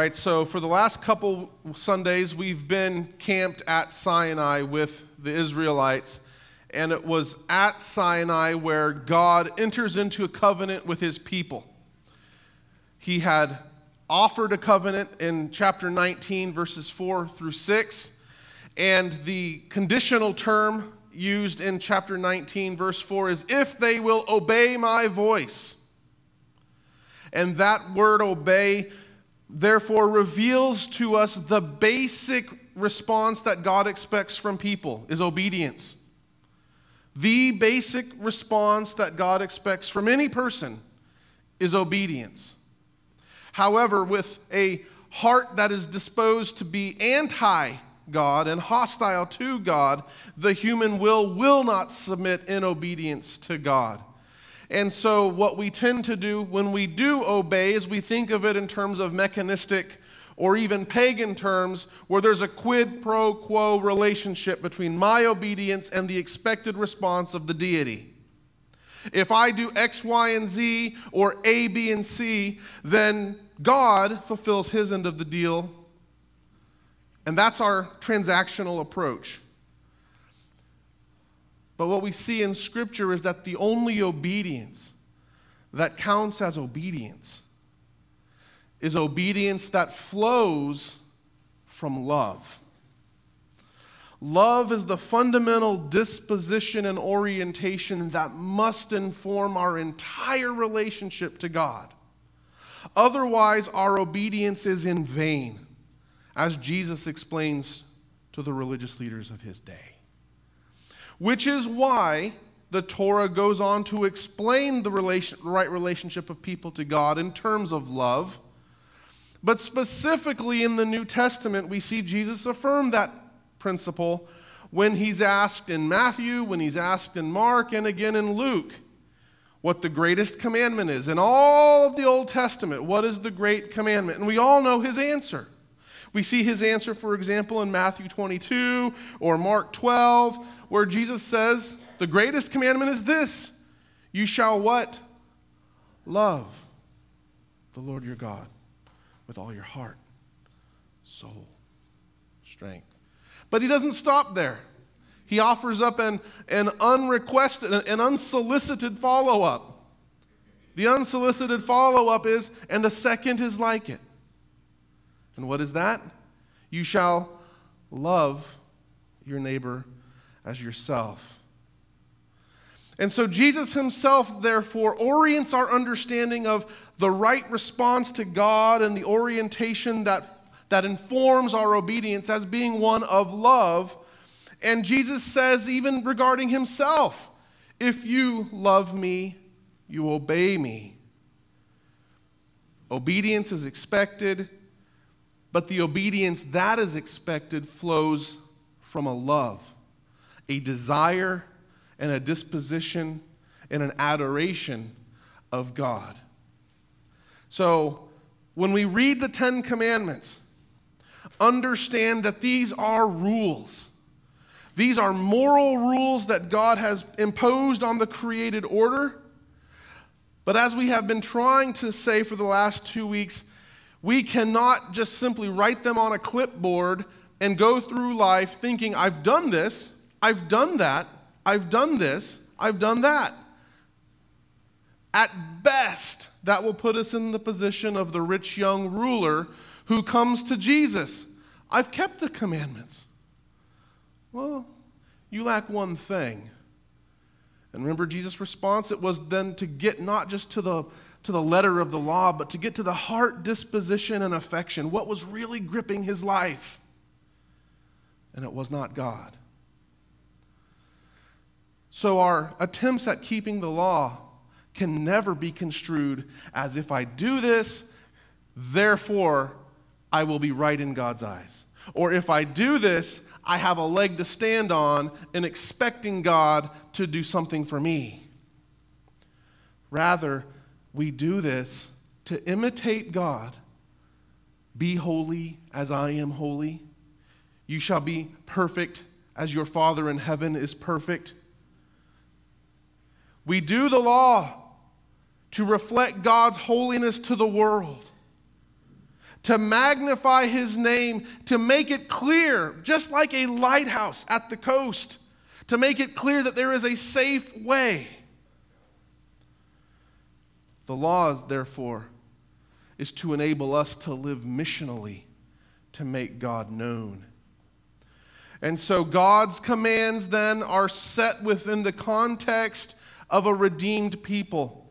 right, so for the last couple Sundays, we've been camped at Sinai with the Israelites, and it was at Sinai where God enters into a covenant with his people. He had offered a covenant in chapter 19, verses 4 through 6, and the conditional term used in chapter 19, verse 4 is, if they will obey my voice. And that word obey, therefore, reveals to us the basic response that God expects from people is obedience. The basic response that God expects from any person is obedience. However, with a heart that is disposed to be anti-God and hostile to God, the human will not submit in obedience to God. And so what we tend to do when we do obey is we think of it in terms of mechanistic or even pagan terms where there's a quid pro quo relationship between my obedience and the expected response of the deity. If I do X, Y, and Z or A, B, and C, then God fulfills his end of the deal. And that's our transactional approach. But what we see in Scripture is that the only obedience that counts as obedience is obedience that flows from love. Love is the fundamental disposition and orientation that must inform our entire relationship to God. Otherwise, our obedience is in vain, as Jesus explains to the religious leaders of his day. Which is why the Torah goes on to explain the right relationship of people to God in terms of love. But specifically in the New Testament, we see Jesus affirm that principle when he's asked in Matthew, when he's asked in Mark, and again in Luke, what the greatest commandment is. In all of the Old Testament, what is the great commandment? And we all know his answer. We see his answer, for example, in Matthew 22 or Mark 12, where Jesus says, the greatest commandment is this, you shall what? Love the Lord your God with all your heart, soul, strength. But he doesn't stop there. He offers up an unsolicited follow-up. The unsolicited follow-up is, and the second is like it. And what is that? You shall love your neighbor as yourself. And so Jesus himself, therefore, orients our understanding of the right response to God and the orientation that informs our obedience as being one of love. And Jesus says, even regarding himself, if you love me, you obey me. Obedience is expected. But the obedience that is expected flows from a love, a desire, and a disposition, and an adoration of God. So when we read the Ten Commandments, understand that these are rules. These are moral rules that God has imposed on the created order. But as we have been trying to say for the last 2 weeks, we cannot just simply write them on a clipboard and go through life thinking, I've done this, I've done that, I've done this, I've done that. At best, that will put us in the position of the rich young ruler who comes to Jesus. I've kept the commandments. Well, you lack one thing. And remember Jesus' response? It was then to get not just to the letter of the law, but to get to the heart disposition and affection, what was really gripping his life. And it was not God. So our attempts at keeping the law can never be construed as if I do this, therefore I will be right in God's eyes. Or if I do this, I have a leg to stand on in expecting God to do something for me. Rather, we do this to imitate God. Be holy as I am holy. You shall be perfect as your Father in heaven is perfect. We do the law to reflect God's holiness to the world, to magnify his name, to make it clear, just like a lighthouse at the coast, to make it clear that there is a safe way. The law, therefore, is to enable us to live missionally, to make God known. And so God's commands then are set within the context of a redeemed people.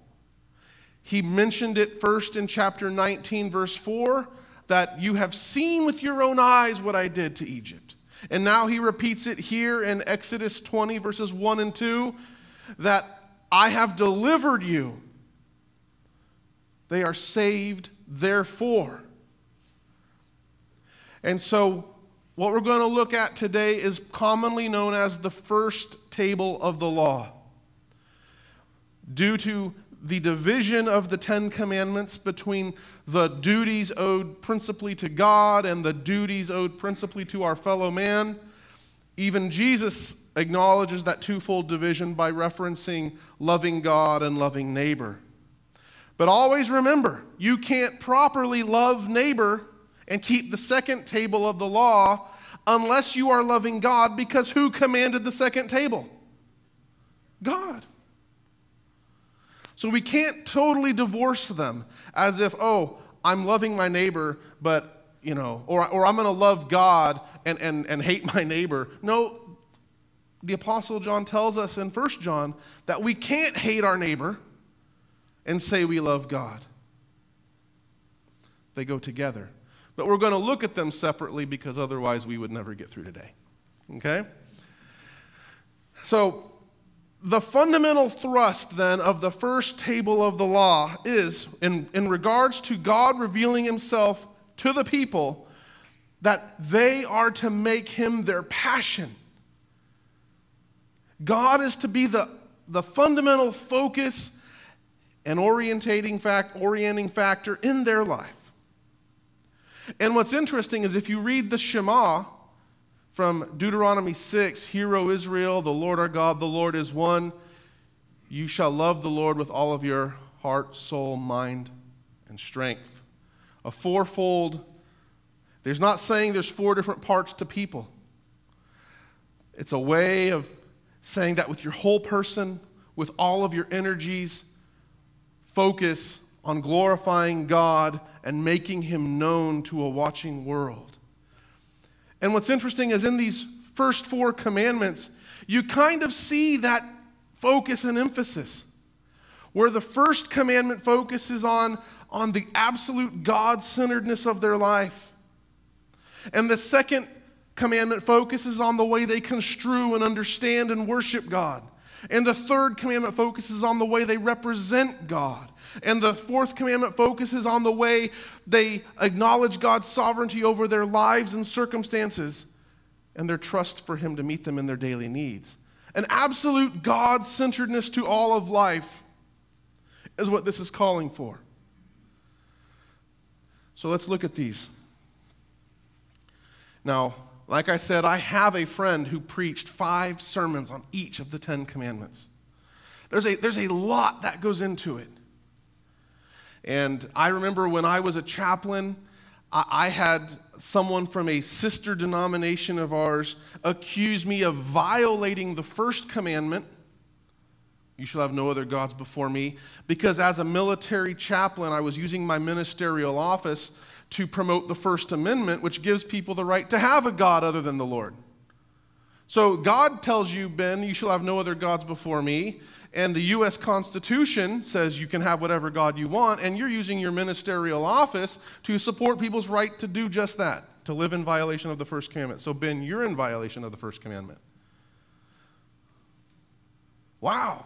He mentioned it first in chapter 19, verse 4, that you have seen with your own eyes what I did to Egypt. And now he repeats it here in Exodus 20, verses 1 and 2, that I have delivered you. They are saved, therefore. And so what we're going to look at today is commonly known as the first table of the law. Due to the division of the Ten Commandments between the duties owed principally to God and the duties owed principally to our fellow man, even Jesus acknowledges that twofold division by referencing loving God and loving neighbor. But always remember, you can't properly love neighbor and keep the second table of the law unless you are loving God, because who commanded the second table? God. So we can't totally divorce them as if, oh, I'm loving my neighbor, but, you know, or I'm going to love God and hate my neighbor. No, the Apostle John tells us in 1 John that we can't hate our neighbor and say we love God. They go together. But we're going to look at them separately because otherwise we would never get through today. Okay? So the fundamental thrust then of the first table of the law is in regards to God revealing himself to the people, that they are to make him their passion. God is to be the fundamental focus and orienting factor in their life. And what's interesting is if you read the Shema from Deuteronomy 6, Hear, O Israel, the Lord our God, the Lord is one. You shall love the Lord with all of your heart, soul, mind, and strength. A fourfold. There's not saying there's four different parts to people. It's a way of saying that with your whole person, with all of your energies, focus on glorifying God and making him known to a watching world. And what's interesting is in these first four commandments, you kind of see that focus and emphasis, where the first commandment focuses on the absolute God-centeredness of their life. And the second commandment focuses on the way they construe and understand and worship God. And the third commandment focuses on the way they represent God. And the fourth commandment focuses on the way they acknowledge God's sovereignty over their lives and circumstances and their trust for him to meet them in their daily needs. An absolute God-centeredness to all of life is what this is calling for. So let's look at these. Now, like I said, I have a friend who preached 5 sermons on each of the 10 commandments. There's a lot that goes into it. And I remember when I was a chaplain, I had someone from a sister denomination of ours accuse me of violating the first commandment, you shall have no other gods before me, because as a military chaplain, I was using my ministerial office to promote the First Amendment, which gives people the right to have a God other than the Lord. So God tells you, Ben, you shall have no other gods before me, and the U.S. Constitution says you can have whatever God you want, and you're using your ministerial office to support people's right to do just that, to live in violation of the First Commandment. So, Ben, you're in violation of the First Commandment. Wow.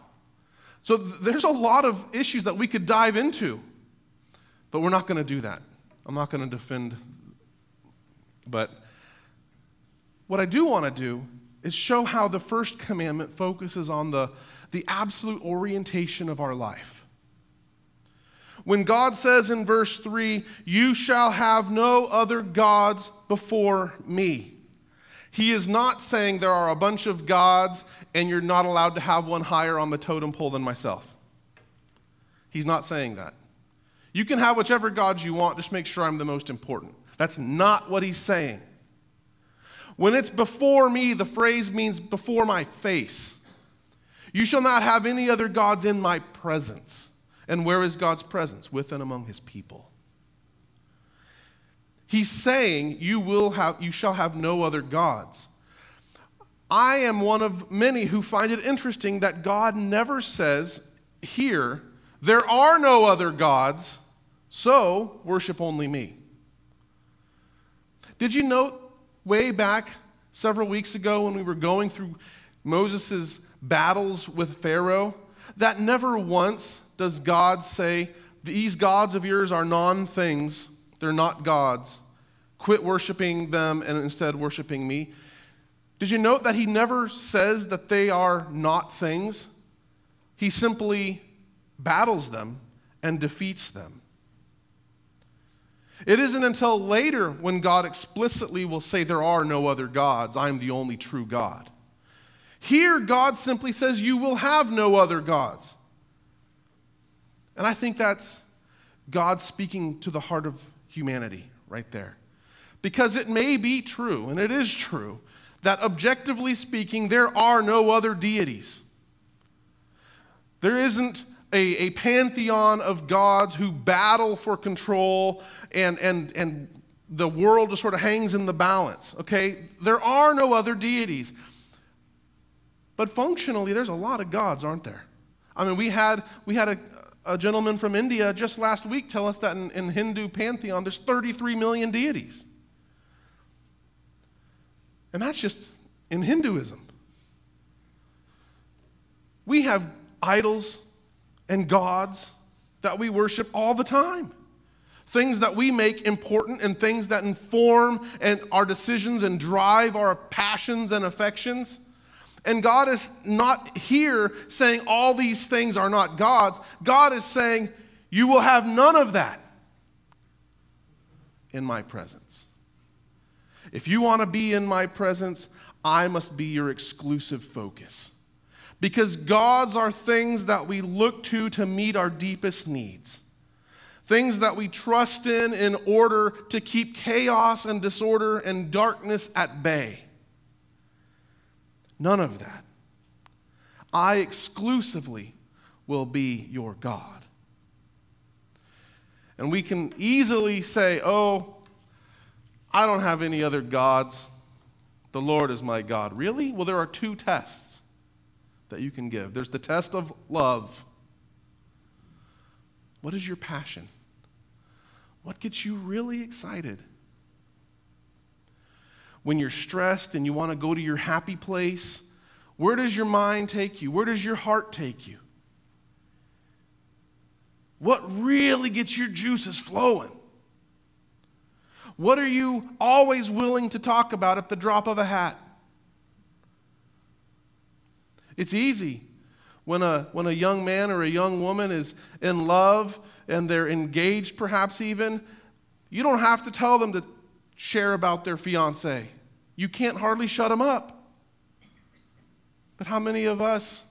So there's a lot of issues that we could dive into, but we're not going to do that. I'm not going to defend, but what I do want to do is show how the first commandment focuses on the absolute orientation of our life. When God says in verse 3, you shall have no other gods before me, he is not saying there are a bunch of gods and you're not allowed to have one higher on the totem pole than myself. He's not saying that. You can have whichever gods you want, just make sure I'm the most important. That's not what he's saying. When it's before me, the phrase means before my face. You shall not have any other gods in my presence. And where is God's presence? With and among his people. He's saying you shall have no other gods. I am one of many who find it interesting that God never says here, there are no other gods, so worship only me. Did you note way back several weeks ago when we were going through Moses' battles with Pharaoh, that never once does God say, these gods of yours are non-things, they're not gods, quit worshiping them and instead worshiping me? Did you note that he never says that they are not things? He simply battles them and defeats them. It isn't until later when God explicitly will say, there are no other gods, I'm the only true God. Here, God simply says, you will have no other gods. And I think that's God speaking to the heart of humanity right there. Because it may be true, and it is true, that objectively speaking, there are no other deities. There isn't a pantheon of gods who battle for control and the world just sort of hangs in the balance, okay? There are no other deities. But functionally, there's a lot of gods, aren't there? I mean, we had a gentleman from India just last week tell us that in Hindu pantheon, there's 33 million deities. And that's just in Hinduism. We have idols and gods that we worship all the time. Things that we make important and things that inform and our decisions and drive our passions and affections. And God is not here saying all these things are not gods. God is saying, you will have none of that in my presence. If you want to be in my presence, I must be your exclusive focus. Because gods are things that we look to meet our deepest needs. Things that we trust in order to keep chaos and disorder and darkness at bay. None of that. I exclusively will be your God. And we can easily say, oh, I don't have any other gods. The Lord is my God. Really? Well, there are two tests that you can give. There's the test of love. What is your passion? What gets you really excited? When you're stressed and you want to go to your happy place, where does your mind take you? Where does your heart take you? What really gets your juices flowing? What are you always willing to talk about at the drop of a hat? It's easy when a young man or a young woman is in love and they're engaged perhaps even, you don't have to tell them to share about their fiancé. You can't hardly shut them up. But how many of us,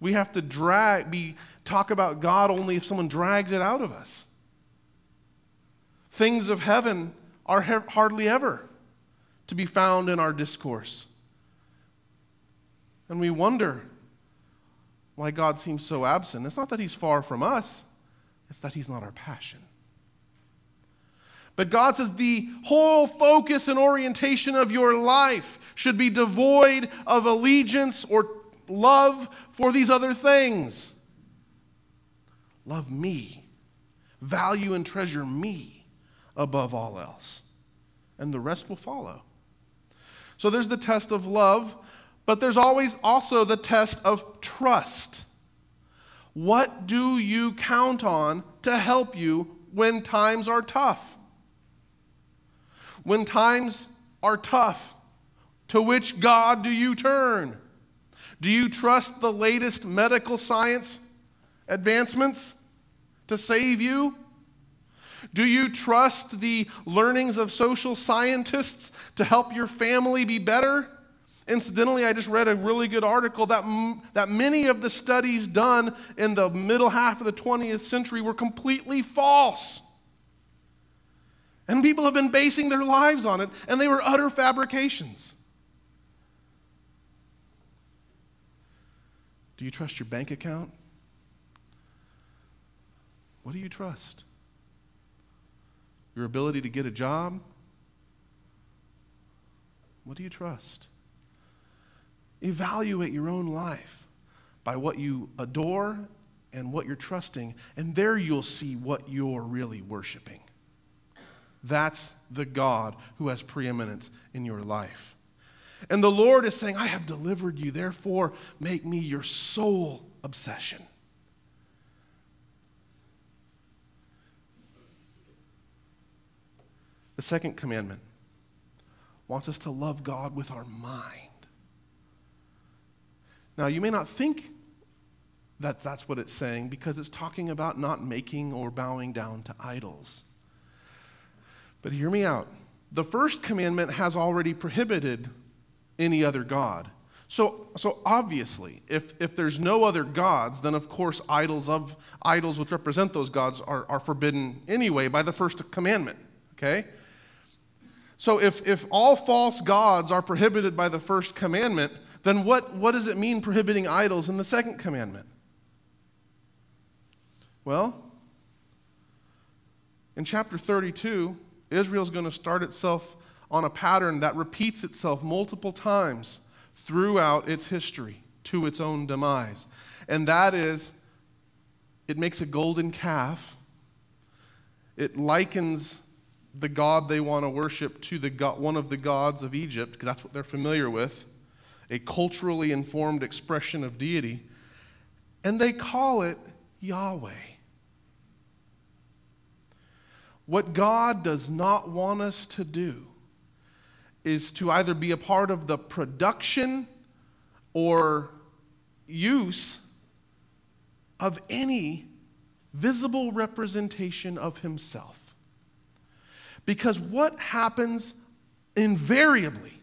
we have to talk about God only if someone drags it out of us? Things of heaven are hardly ever to be found in our discourse. And we wonder why God seems so absent. It's not that he's far from us. It's that he's not our passion. But God says the whole focus and orientation of your life should be devoid of allegiance or love for these other things. Love me. Value and treasure me above all else. And the rest will follow. So there's the test of love. But there's always also the test of trust. What do you count on to help you when times are tough? When times are tough, to which God do you turn? Do you trust the latest medical science advancements to save you? Do you trust the learnings of social scientists to help your family be better? Incidentally, I just read a really good article that many of the studies done in the middle half of the 20th century were completely false. And people have been basing their lives on it, and they were utter fabrications. Do you trust your bank account? What do you trust? Your ability to get a job? What do you trust? Evaluate your own life by what you adore and what you're trusting, and there you'll see what you're really worshiping. That's the God who has preeminence in your life. And the Lord is saying, I have delivered you, therefore make me your sole obsession. The second commandment wants us to love God with our mind. Now, you may not think that that's what it's saying because it's talking about not making or bowing down to idols. But hear me out. The first commandment has already prohibited any other god. So obviously, if there's no other gods, then of course idols which represent those gods are forbidden anyway by the first commandment, okay? So if all false gods are prohibited by the first commandment, then what does it mean prohibiting idols in the second commandment? Well, in chapter 32, Israel's going to start itself on a pattern that repeats itself multiple times throughout its history to its own demise. And that is, it makes a golden calf. It likens the god they want to worship to the god, one of the gods of Egypt, because that's what they're familiar with, a culturally informed expression of deity, and they call it Yahweh. What God does not want us to do is to either be a part of the production or use of any visible representation of himself. Because what happens invariably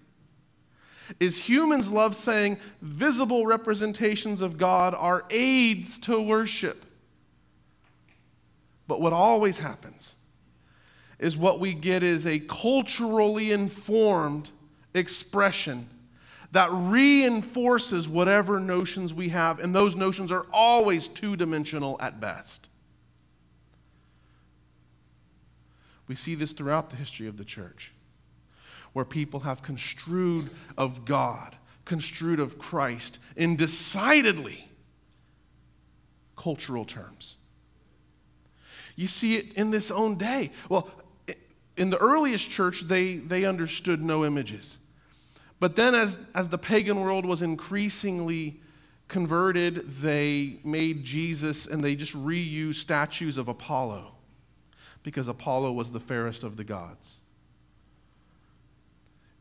is humans love saying visible representations of God are aids to worship. But what always happens is what we get is a culturally informed expression that reinforces whatever notions we have, and those notions are always two-dimensional at best. We see this throughout the history of the church, where people have construed of God, construed of Christ in decidedly cultural terms. You see it in this own day. Well, in the earliest church, they understood no images. But then as the pagan world was increasingly converted, they made Jesus and they just reused statues of Apollo because Apollo was the fairest of the gods.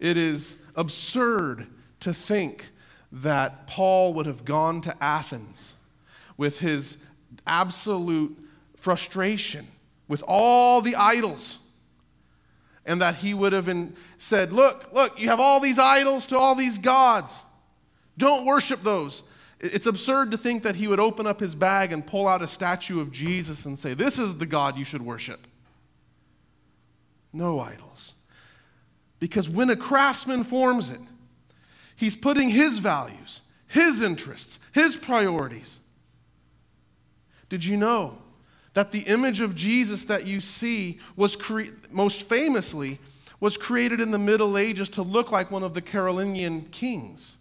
It is absurd to think that Paul would have gone to Athens with his absolute frustration with all the idols, and that he would have said, look, you have all these idols to all these gods. Don't worship those. It's absurd to think that he would open up his bag and pull out a statue of Jesus and say, this is the God you should worship. No idols. Because when a craftsman forms it, he's putting his values, his interests, his priorities. Did you know that the image of Jesus that you see was most famously created in the Middle Ages to look like one of the Carolingian kings,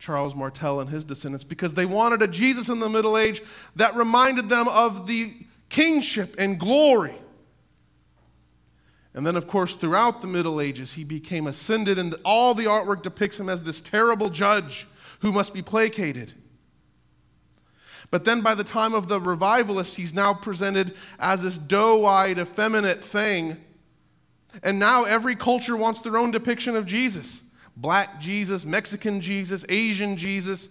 Charles Martel and his descendants, because they wanted a Jesus in the Middle Age that reminded them of the kingship and glory. And then, of course, throughout the Middle Ages, he became ascended, and all the artwork depicts him as this terrible judge who must be placated. But then by the time of the revivalists, he's now presented as this doe-eyed, effeminate thing. And now every culture wants their own depiction of Jesus. Black Jesus, Mexican Jesus, Asian Jesus.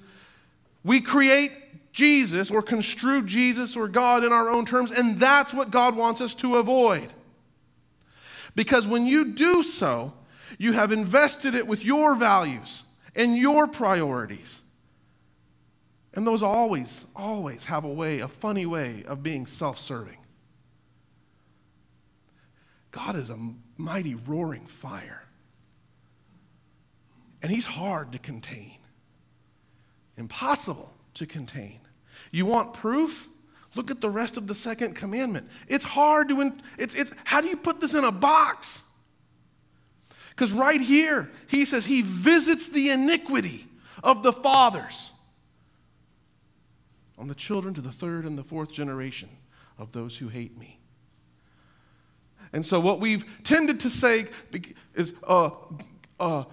We create Jesus or construe Jesus or God in our own terms, and that's what God wants us to avoid. Because when you do so, you have invested it with your values and your priorities. And those always, always have a way, a funny way of being self-serving. God is a mighty roaring fire. And he's hard to contain. Impossible to contain. You want proof? Look at the rest of the second commandment. It's hard to, how do you put this in a box? Because right here, he says he visits the iniquity of the fathers on the children to the third and the fourth generation of those who hate me. And so what we've tended to say is, what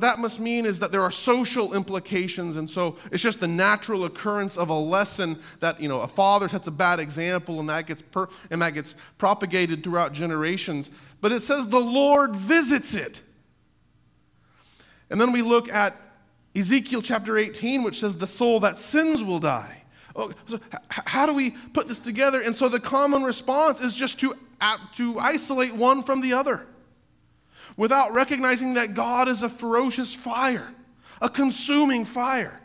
that must mean is that there are social implications, and so it's just the natural occurrence of a lesson that, you know, a father sets a bad example, and that gets propagated throughout generations. But it says the Lord visits it. And then we look at Ezekiel chapter 18, which says the soul that sins will die. Oh, so how do we put this together? And so the common response is just to isolate one from the other, without recognizing that God is a ferocious fire, a consuming fire.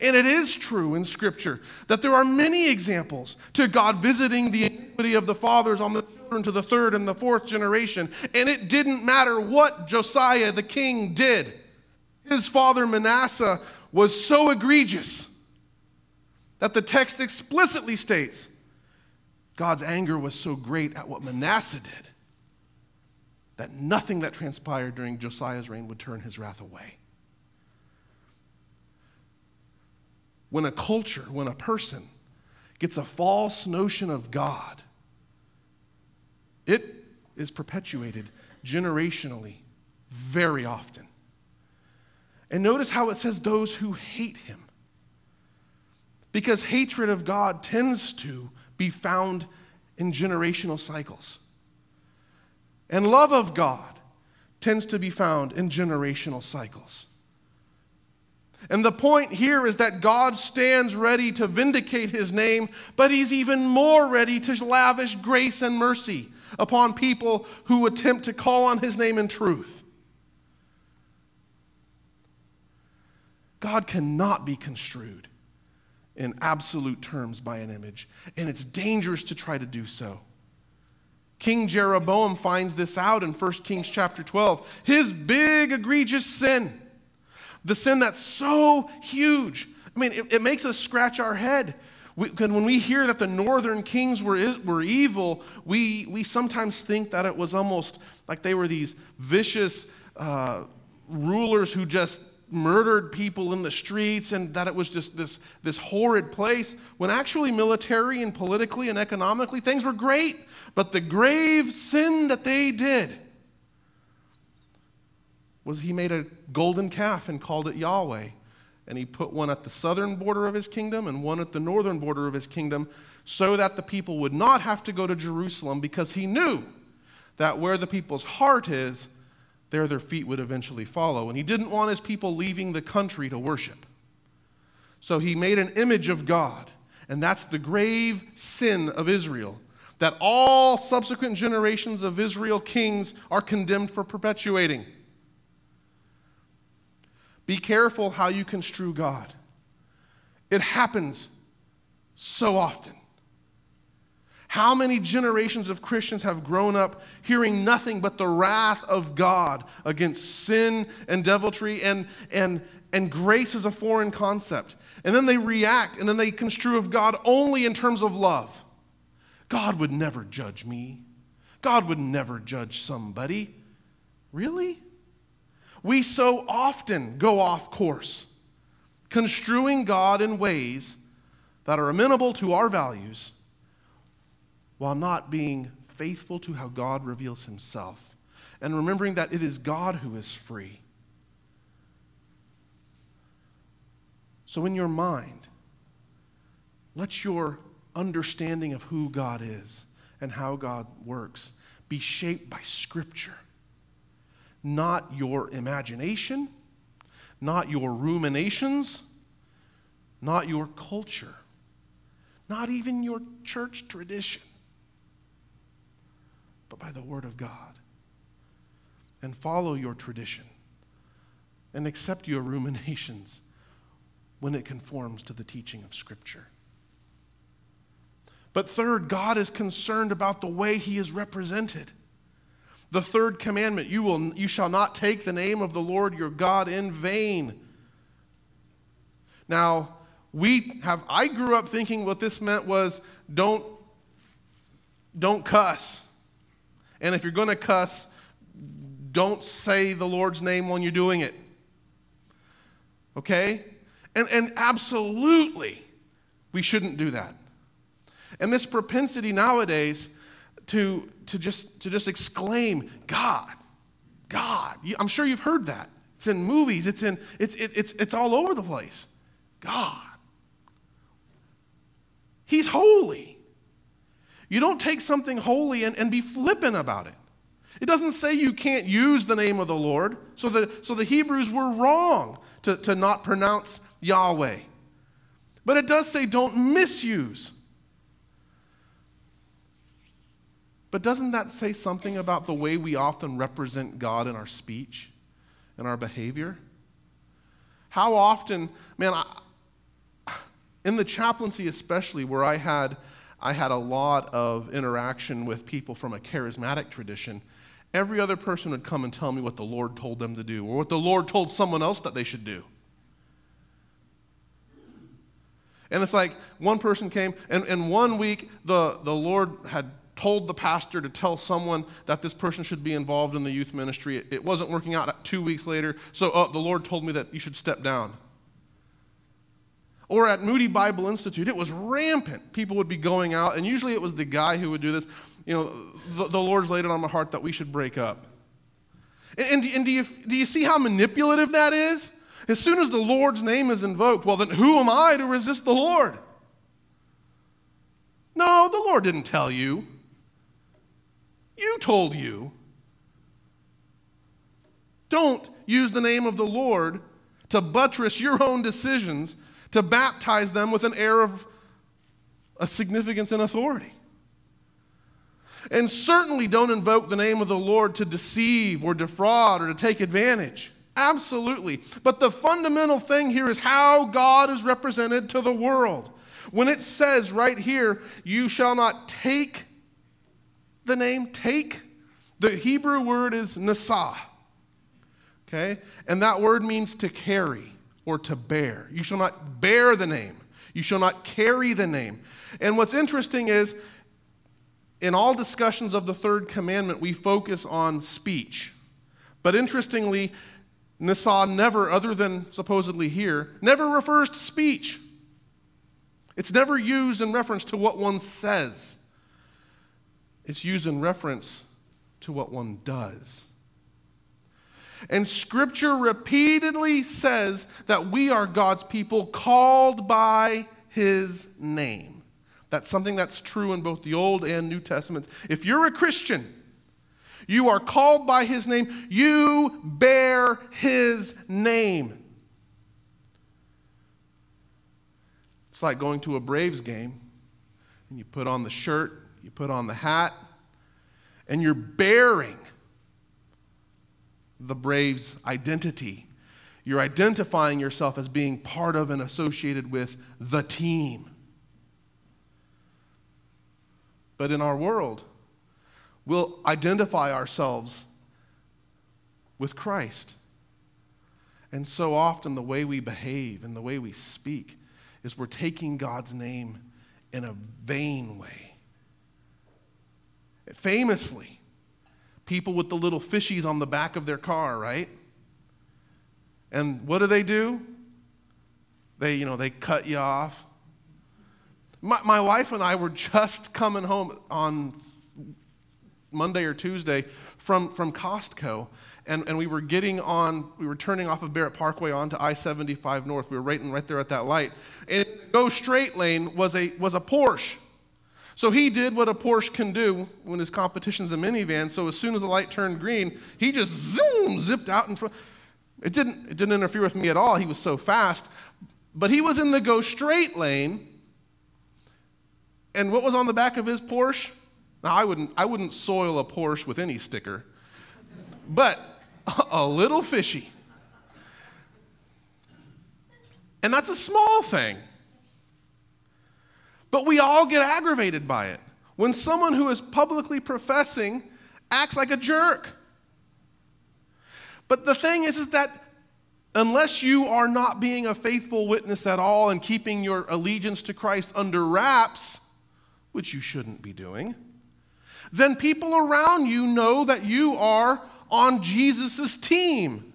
And it is true in Scripture that there are many examples to God visiting the iniquity of the fathers on the children to the third and the fourth generation. And it didn't matter what Josiah the king did. His father Manasseh was so egregious that the text explicitly states God's anger was so great at what Manasseh did that nothing that transpired during Josiah's reign would turn his wrath away. When a culture, when a person gets a false notion of God, it is perpetuated generationally very often. And notice how it says those who hate him. Because hatred of God tends to be found in generational cycles. And love of God tends to be found in generational cycles. And the point here is that God stands ready to vindicate his name, but he's even more ready to lavish grace and mercy upon people who attempt to call on his name in truth. God cannot be construed in absolute terms by an image, and it's dangerous to try to do so. King Jeroboam finds this out in 1 Kings chapter 12. His big, egregious sin, the sin that's so huge. I mean, it makes us scratch our head. When we hear that the northern kings were evil, we sometimes think that it was almost like they were these vicious rulers who just murdered people in the streets and that it was just this horrid place, when actually military and politically and economically things were great, but the grave sin that they did was he made a golden calf and called it Yahweh, and he put one at the southern border of his kingdom and one at the northern border of his kingdom so that the people would not have to go to Jerusalem, because he knew that where the people's heart is, there their feet would eventually follow. And he didn't want his people leaving the country to worship. So he made an image of God. And that's the grave sin of Israel, that all subsequent generations of Israel kings are condemned for perpetuating. Be careful how you construe God. It happens so often. How many generations of Christians have grown up hearing nothing but the wrath of God against sin and deviltry, and grace is a foreign concept. And then they react, and then they construe of God only in terms of love. God would never judge me. God would never judge somebody. Really? We so often go off course, construing God in ways that are amenable to our values, while not being faithful to how God reveals himself, and remembering that it is God who is free. So in your mind, let your understanding of who God is and how God works be shaped by Scripture, not your imagination, not your ruminations, not your culture, not even your church tradition, but by the Word of God. And follow your tradition and accept your ruminations when it conforms to the teaching of Scripture. But third, God is concerned about the way he is represented. The third commandment, you shall not take the name of the Lord your God in vain. Now, I grew up thinking what this meant was don't cuss. And if you're going to cuss, don't say the Lord's name when you're doing it. Okay? And absolutely, we shouldn't do that. And this propensity nowadays to just exclaim, God, God. I'm sure you've heard that. It's in movies. It's all over the place. God. He's holy. You don't take something holy and be flippant about it. It doesn't say you can't use the name of the Lord. So the Hebrews were wrong to not pronounce Yahweh. But it does say don't misuse. But doesn't that say something about the way we often represent God in our speech and our behavior? How often, man, in the chaplaincy especially, where I had a lot of interaction with people from a charismatic tradition, every other person would come and tell me what the Lord told them to do or what the Lord told someone else that they should do. And it's like one person came, and one week the Lord had told the pastor to tell someone that this person should be involved in the youth ministry. It wasn't working out 2 weeks later, so the Lord told me that you should step down. Or at Moody Bible Institute, it was rampant. People would be going out, and usually it was the guy who would do this. You know, the Lord's laid it on my heart that we should break up. And do you see how manipulative that is? As soon as the Lord's name is invoked, well, then who am I to resist the Lord? No, the Lord didn't tell you. You told you. Don't use the name of the Lord to buttress your own decisions, to baptize them with an air of a significance and authority. And certainly don't invoke the name of the Lord to deceive or defraud or to take advantage. Absolutely. But the fundamental thing here is how God is represented to the world. When it says right here, you shall not take the name take, the Hebrew word is nasah, okay? And that word means to carry or to bear. You shall not bear the name. You shall not carry the name. And what's interesting is in all discussions of the third commandment, we focus on speech. But interestingly, nasah never, other than supposedly here, never refers to speech. It's never used in reference to what one says. It's used in reference to what one does. And Scripture repeatedly says that we are God's people called by His name. That's something that's true in both the Old and New Testaments. If you're a Christian, you are called by His name. You bear His name. It's like going to a Braves game and you put on the shirt, you put on the hat, and you're bearing the Braves' identity. You're identifying yourself as being part of and associated with the team. But in our world, we'll identify ourselves with Christ. And so often the way we behave and the way we speak is we're taking God's name in a vain way. Famously, people with the little fishies on the back of their car, right? And what do? They, you know, they cut you off. My wife and I were just coming home on Monday or Tuesday from Costco, and we were turning off of Barrett Parkway onto I-75 North. We were right there at that light. And in the go straight lane was a Porsche. So he did what a Porsche can do when his competition's a minivan. So as soon as the light turned green, he just zipped out in front. It didn't interfere with me at all. He was so fast. But he was in the go straight lane. And what was on the back of his Porsche? Now, I wouldn't soil a Porsche with any sticker, but a little fishy. And that's a small thing. But we all get aggravated by it when someone who is publicly professing acts like a jerk. But the thing is that unless you are not being a faithful witness at all and keeping your allegiance to Christ under wraps, which you shouldn't be doing, then people around you know that you are on Jesus' team.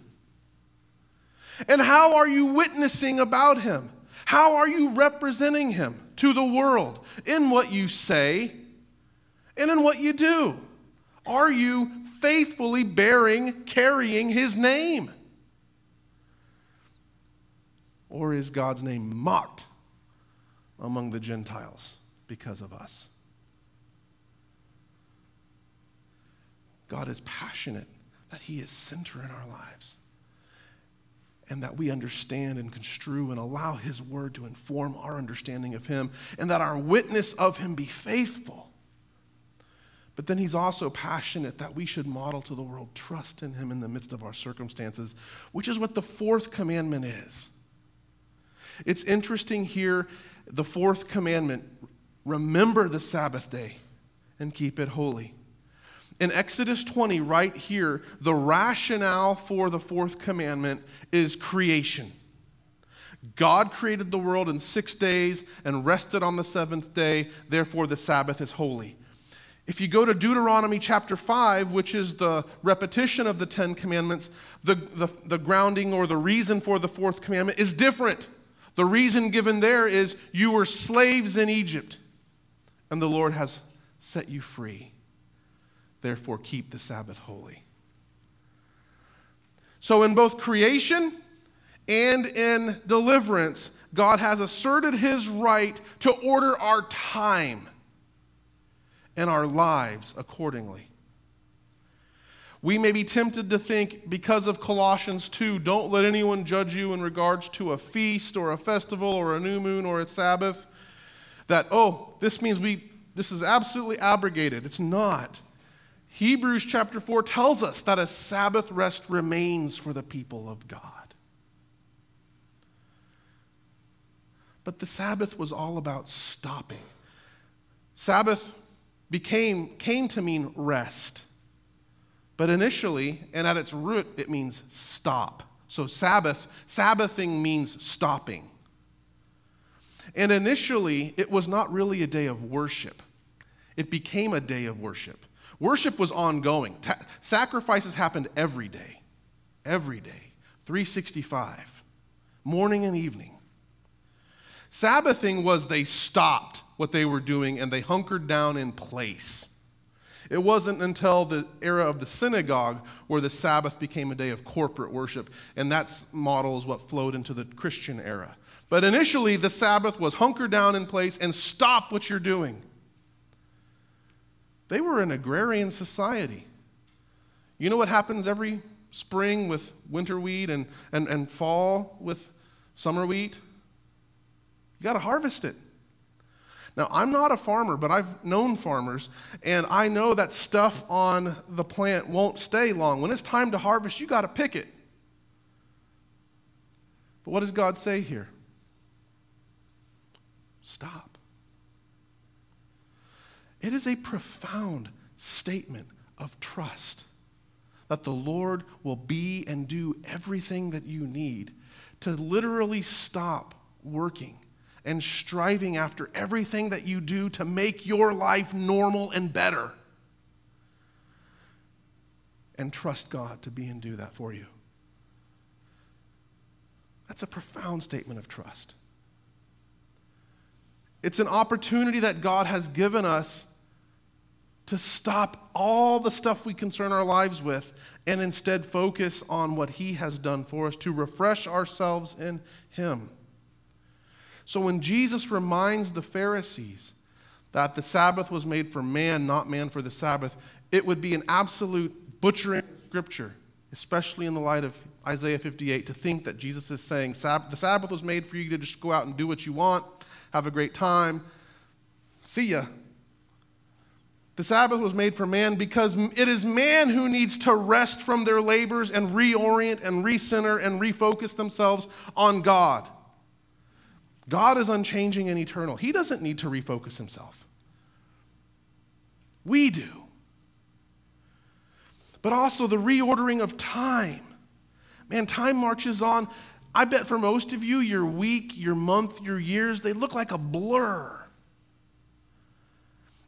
And how are you witnessing about him? How are you representing him to the world in what you say and in what you do? Are you faithfully carrying his name? Or is God's name mocked among the Gentiles because of us? God is passionate that he is center in our lives and that we understand and construe and allow his word to inform our understanding of him and that our witness of him be faithful. But then he's also passionate that we should model to the world trust in him in the midst of our circumstances, which is what the fourth commandment is. It's interesting here, the fourth commandment, remember the Sabbath day and keep it holy. In Exodus 20, right here, the rationale for the fourth commandment is creation. God created the world in 6 days and rested on the seventh day, therefore the Sabbath is holy. If you go to Deuteronomy chapter 5, which is the repetition of the Ten Commandments, the grounding or the reason for the fourth commandment is different. The reason given there is you were slaves in Egypt, and the Lord has set you free. Therefore, keep the Sabbath holy. So in both creation and in deliverance, God has asserted his right to order our time and our lives accordingly. We may be tempted to think because of Colossians 2, don't let anyone judge you in regards to a feast or a festival or a new moon or a Sabbath, that, oh, this means this is absolutely abrogated. It's not. Hebrews chapter 4 tells us that a Sabbath rest remains for the people of God. But the Sabbath was all about stopping. Sabbath came to mean rest. But initially, and at its root, it means stop. So Sabbathing means stopping. And initially, it was not really a day of worship. It became a day of worship. Worship was ongoing. Sacrifices happened every day, 365, morning and evening. Sabbathing was they stopped what they were doing and they hunkered down in place. It wasn't until the era of the synagogue where the Sabbath became a day of corporate worship, and that model is what flowed into the Christian era. But initially, the Sabbath was hunker down in place and stop what you're doing. They were an agrarian society. You know what happens every spring with winter wheat and fall with summer wheat? You got to harvest it. Now, I'm not a farmer, but I've known farmers, and I know that stuff on the plant won't stay long. When it's time to harvest, you got to pick it. But what does God say here? Stop. It is a profound statement of trust that the Lord will be and do everything that you need to literally stop working and striving after everything that you do to make your life normal and better. And trust God to be and do that for you. That's a profound statement of trust. It's an opportunity that God has given us to stop all the stuff we concern our lives with and instead focus on what he has done for us to refresh ourselves in him. So when Jesus reminds the Pharisees that the Sabbath was made for man, not man for the Sabbath, it would be an absolute butchering of Scripture, especially in the light of Isaiah 58, to think that Jesus is saying, the Sabbath was made for you to just go out and do what you want, have a great time, see ya. The Sabbath was made for man because it is man who needs to rest from their labors and reorient and recenter and refocus themselves on God. God is unchanging and eternal. He doesn't need to refocus himself. We do. But also the reordering of time. Man, time marches on. I bet for most of you, your week, your month, your years, they look like a blur.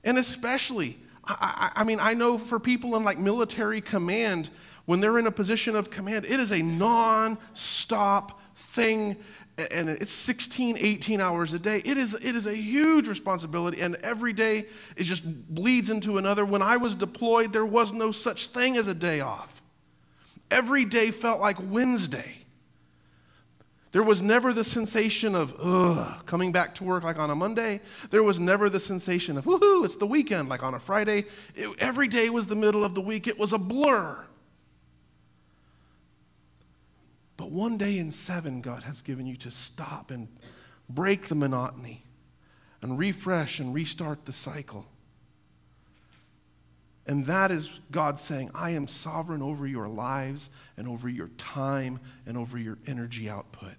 And especially, I mean, I know for people in like military command, when they're in a position of command, it is a non-stop thing. And it's 16, 18 hours a day. It is a huge responsibility, and every day it just bleeds into another. When I was deployed, there was no such thing as a day off. Every day felt like Wednesday. There was never the sensation of, ugh, coming back to work like on a Monday. There was never the sensation of, woohoo, it's the weekend like on a Friday. Every day was the middle of the week. It was a blur. But one day in seven, God has given you to stop and break the monotony and refresh and restart the cycle. And that is God saying, I am sovereign over your lives and over your time and over your energy output.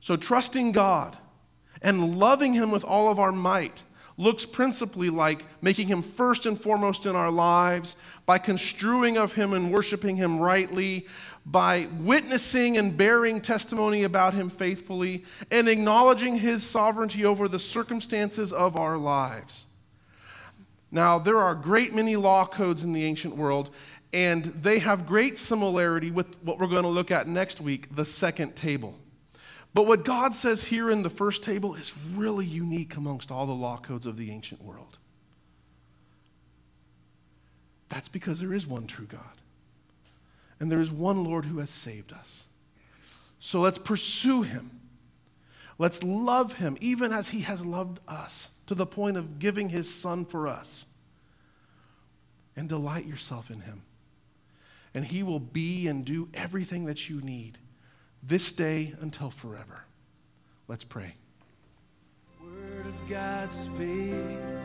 So trusting God and loving him with all of our might looks principally like making him first and foremost in our lives, by construing of him and worshiping him rightly, by witnessing and bearing testimony about him faithfully, and acknowledging his sovereignty over the circumstances of our lives. Now, there are a great many law codes in the ancient world, and they have great similarity with what we're going to look at next week, the second table. But what God says here in the first table is really unique amongst all the law codes of the ancient world. That's because there is one true God, and there is one Lord who has saved us. So let's pursue him. Let's love him, even as he has loved us, to the point of giving his son for us. And delight yourself in him. And he will be and do everything that you need this day until forever. Let's pray. Word of God, speak.